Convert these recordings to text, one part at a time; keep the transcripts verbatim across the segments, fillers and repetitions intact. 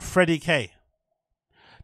Freddy K.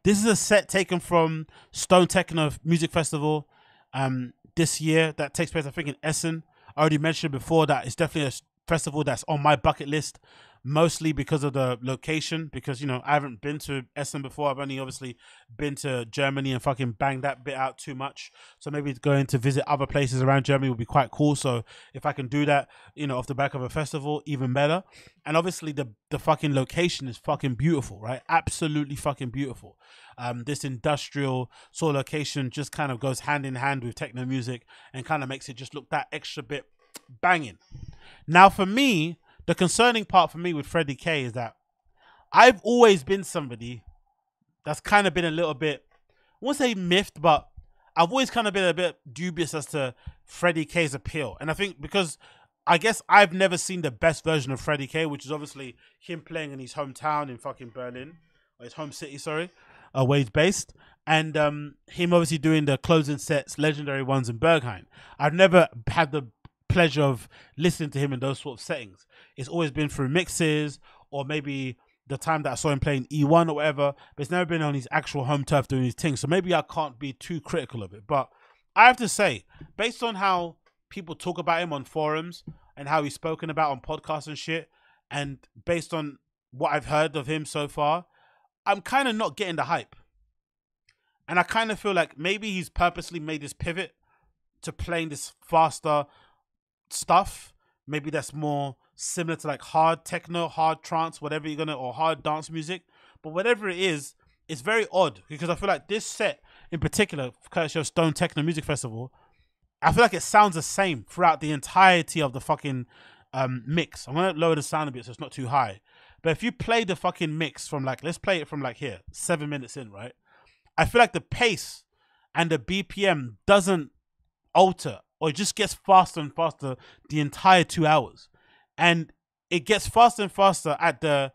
This is a set taken from Stone Techno Music Festival um, this year that takes place, I think, in Essen. I already mentioned before that it's definitely a festival that's on my bucket list, mostly because of the location, because, you know, I haven't been to Essen before. I've only obviously been to Germany and fucking banged that bit out too much. So maybe going to visit other places around Germany would be quite cool. So if I can do that, you know, off the back of a festival, even better. And obviously the, the fucking location is fucking beautiful, right? Absolutely fucking beautiful. Um, this industrial sort of location just kind of goes hand in hand with techno music and kind of makes it just look that extra bit banging. Now for me, the concerning part for me with Freddy K is that I've always been somebody that's kind of been a little bit, I won't say miffed, but I've always kind of been a bit dubious as to Freddy K's appeal. And I think because I guess I've never seen the best version of Freddy K, which is obviously him playing in his hometown in fucking Berlin, or his home city, sorry, uh, where he's based. And um, him obviously doing the closing sets, legendary ones in Berghain. I've never had the pleasure of listening to him in those sort of settings. It's always been through mixes or maybe the time that I saw him playing E one or whatever, but it's never been on his actual home turf doing his thing. So maybe I can't be too critical of it. But I have to say, based on how people talk about him on forums and how he's spoken about on podcasts and shit, and based on what I've heard of him so far, I'm kind of not getting the hype. And I kind of feel like maybe he's purposely made this pivot to playing this faster stuff, maybe that's more similar to like hard techno, hard trance, whatever you're gonna, or hard dance music. But whatever it is, it's very odd, because I feel like this set in particular, courtesy of Stone Techno Music Festival, I feel like it sounds the same throughout the entirety of the fucking um mix. I'm gonna lower the sound a bit so it's not too high, but if you play the fucking mix from like, let's play it from like here, seven minutes in, right, I feel like the pace and the B P M doesn't alter, or it just gets faster and faster the entire two hours. And it gets faster and faster at the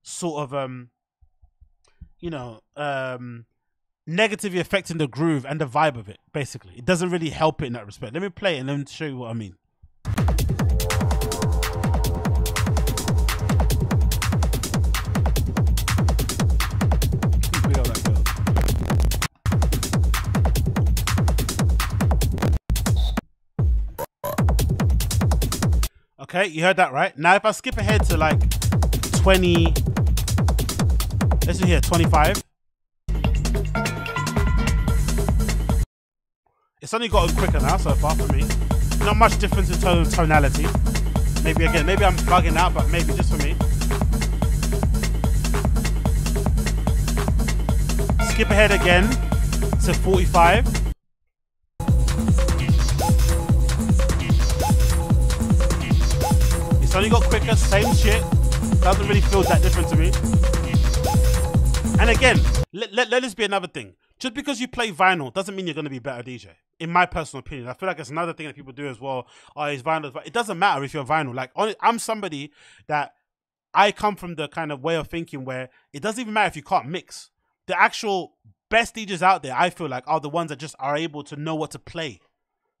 sort of, um, you know, um, negatively affecting the groove and the vibe of it, basically. It doesn't really help it in that respect. Let me play it and then show you what I mean. Okay, you heard that, right? Now, if I skip ahead to like twenty, let's see here, twenty-five. It's only gotten quicker now so far for me. Not much difference in terms of tonality. Maybe again, maybe I'm bugging out, but maybe just for me. Skip ahead again to forty-five. Only got quicker, same shit. Doesn't really feel that different to me. And again, let, let, let this be another thing. Just because you play vinyl doesn't mean you're going to be a better D J. In my personal opinion, I feel like it's another thing that people do as well. Oh, it's vinyl. But it doesn't matter if you're vinyl. Like, I'm somebody that I come from the kind of way of thinking where it doesn't even matter if you can't mix. The actual best D Js out there, I feel like, are the ones that just are able to know what to play.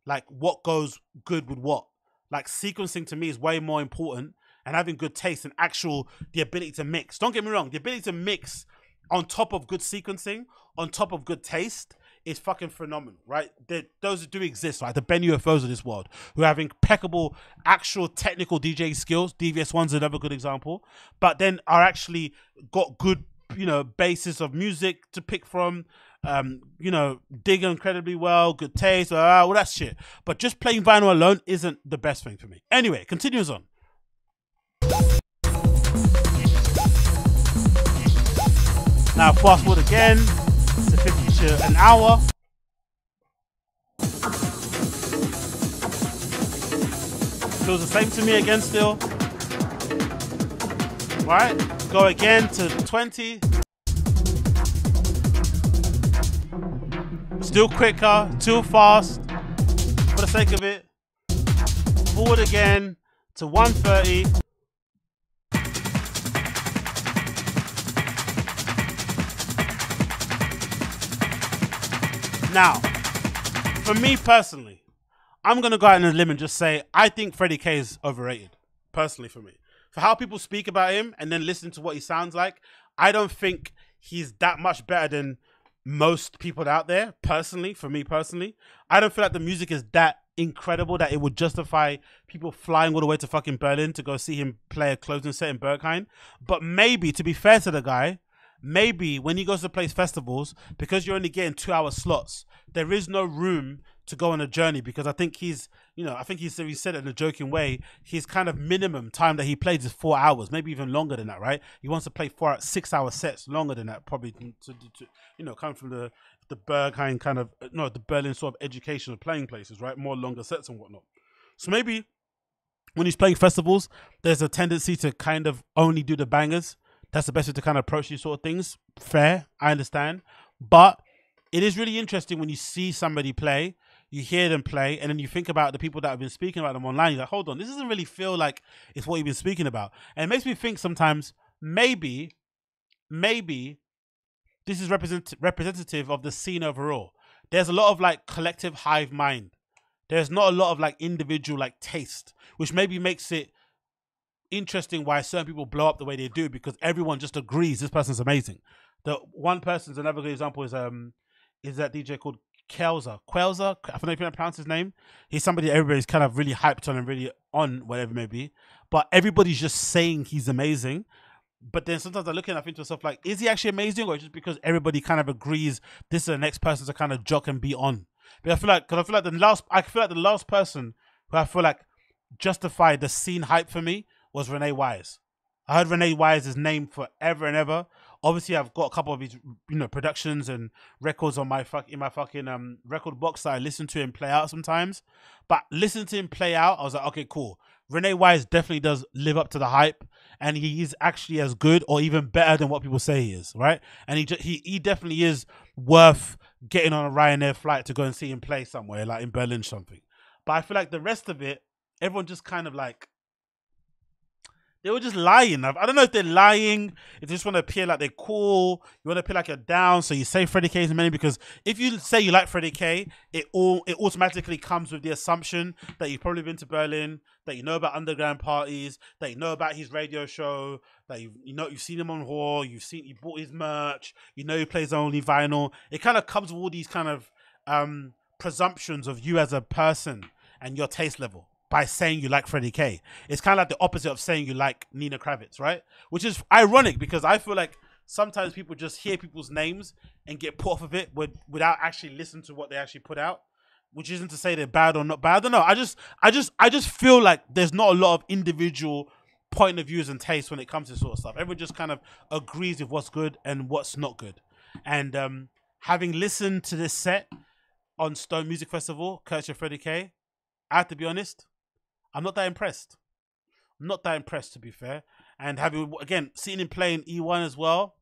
Like, what goes good with what. Like, sequencing to me is way more important, and having good taste and actual the ability to mix. Don't get me wrong, the ability to mix on top of good sequencing, on top of good taste, is fucking phenomenal, right? They're, those do exist, right? The Ben U F Os of this world, who have impeccable actual technical D J skills. D V S one's another good example, but then are actually got good, you know, basis of music to pick from. Um, you know, dig incredibly well, good taste, uh, all that shit. But just playing vinyl alone isn't the best thing for me. Anyway, continues on. Now fast forward again to fifty to an hour. Feels the same to me again still. Right, go again to twenty. Still quicker, too fast, for the sake of it. Forward again to one thirty. Now, for me personally, I'm going to go out on a limb and just say I think Freddy K is overrated, personally for me. for how people speak about him and then listen to what he sounds like, I don't think he's that much better than most people out there, personally, for me personally. I don't feel like the music is that incredible that it would justify people flying all the way to fucking Berlin to go see him play a closing set in Berghain. But maybe, to be fair to the guy, maybe when he goes to place festivals, because you're only getting two-hour slots, there is no room to go on a journey, because I think he's, you know, I think he's, he said it in a joking way, his kind of minimum time that he plays is four hours, maybe even longer than that, right? He wants to play four, six-hour sets, longer than that, probably, to, to, to you know, coming from the the Berghain kind of, no, the Berlin sort of educational playing places, right? More longer sets and whatnot. So maybe when he's playing festivals, there's a tendency to kind of only do the bangers. That's the best way to kind of approach these sort of things. Fair, I understand. But it is really interesting when you see somebody play, you hear them play, and then you think about the people that have been speaking about them online. You're like, hold on, this doesn't really feel like it's what you've been speaking about. And it makes me think sometimes, maybe, maybe this is represent representative of the scene overall. There's a lot of like collective hive mind. There's not a lot of like individual like taste, which maybe makes it interesting why certain people blow up the way they do, because everyone just agrees this person's amazing. The one person's another good example is um is that D J called Kelza, Quelza, I don't know if you pronounce his name. He's somebody that everybody's kind of really hyped on and really on, whatever it may be. But everybody's just saying he's amazing. But then sometimes I look and I think to myself, like, is he actually amazing, or just because everybody kind of agrees this is the next person to kind of jock and be on? But I feel like, because I feel like the last, I feel like the last person who I feel like justified the scene hype for me was Renee Wise. I heard Renee Wise's name forever and ever. Obviously, I've got a couple of his, you know, productions and records on my fuck in my fucking um record box that I listen to him play out sometimes. But listening to him play out, I was like, okay, cool. Renee Wise definitely does live up to the hype, and he is actually as good or even better than what people say he is, right? And he he he definitely is worth getting on a Ryanair flight to go and see him play somewhere, like in Berlin or something. But I feel like the rest of it, everyone just kind of like, they were just lying. I don't know if they're lying, if they just want to appear like they're cool, you want to appear like you're down, so you say Freddy K is amazing, because if you say you like Freddy K, it all it automatically comes with the assumption that you've probably been to Berlin, that you know about underground parties, that you know about his radio show, that you, you know you've seen him on Raw, you've seen you bought his merch, you know he plays only vinyl. It kind of comes with all these kind of um, presumptions of you as a person and your taste level. By saying you like Freddy K, it's kind of like the opposite of saying you like Nina Kraviz, right? Which is ironic, because I feel like sometimes people just hear people's names and get put off of it with, without actually listening to what they actually put out. Which isn't to say they're bad or not bad. I don't know. I just, I just, I just feel like there's not a lot of individual point of views and tastes when it comes to this sort of stuff. Everyone just kind of agrees with what's good and what's not good. And um, having listened to this set on Stone Music Festival, courtesy of Freddy K, I have to be honest. I'm not that impressed. I'm not that impressed, to be fair. And having, again, seen him playing E one as well,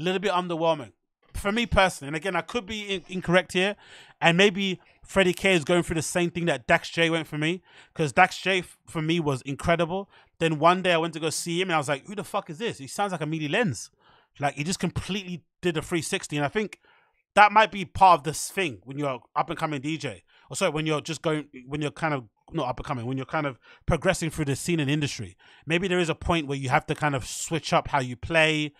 a little bit underwhelming for me personally. And again, I could be in incorrect here. And maybe Freddy K is going through the same thing that Dax J went for me, because Dax J for me was incredible. Then one day I went to go see him and I was like, who the fuck is this? He sounds like a meaty lens. Like, he just completely did a three sixty. And I think that might be part of this thing when you're up and coming D J. Or sorry, when you're just going, when you're kind of, not up and coming, when you're kind of progressing through the scene and industry, maybe there is a point where you have to kind of switch up how you play,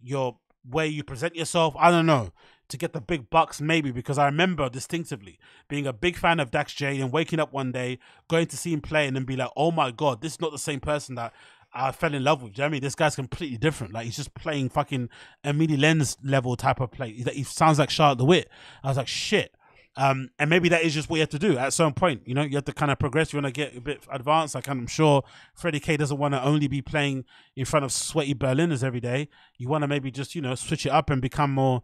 your way you present yourself, I don't know, to get the big bucks maybe. Because I remember distinctively being a big fan of Dax J and waking up one day, going to see him play and then be like, oh my God, this is not the same person that I fell in love with. Do you know what I mean? This guy's completely different. Like, he's just playing fucking Emily Lenz level type of play. He sounds like Charlotte de Witte. I was like, shit. Um, and maybe that is just what you have to do at some point. You know, you have to kind of progress. You want to get a bit advanced. Like, I'm sure Freddy K doesn't want to only be playing in front of sweaty Berliners every day. You want to maybe just, you know, switch it up and become more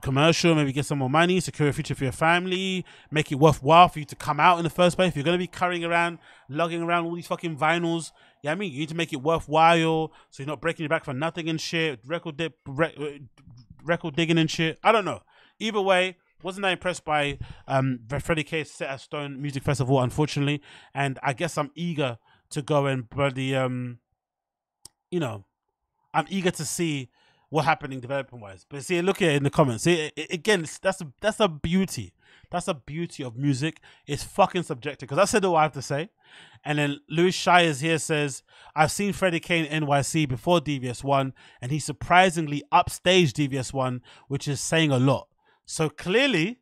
commercial, maybe get some more money, secure a future for your family, make it worthwhile for you to come out in the first place. If you're going to be carrying around, lugging around all these fucking vinyls, you know what I mean? You need to make it worthwhile so you're not breaking your back for nothing and shit, record, dip, rec record digging and shit. I don't know. Either way, wasn't that impressed by um, Freddy K's set at Stone Music Festival, unfortunately. And I guess I'm eager to go and bloody, um, you know, I'm eager to see what's happening development-wise. But see, look at it in the comments. See, it, it, again, it's, that's, a, that's a beauty That's the beauty of music. It's fucking subjective. Because I said all I have to say. And then Louis Shires here says, I've seen Freddy K in N Y C before D V S one, and he surprisingly upstaged D V S one, which is saying a lot. So clearly,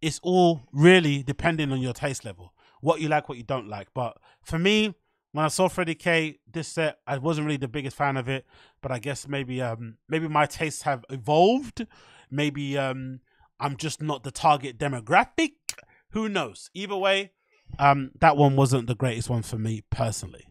it's all really depending on your taste level. What you like, what you don't like. But for me, when I saw Freddy K this set, I wasn't really the biggest fan of it. But I guess maybe um, maybe my tastes have evolved. Maybe um, I'm just not the target demographic. Who knows? Either way, um, that one wasn't the greatest one for me personally.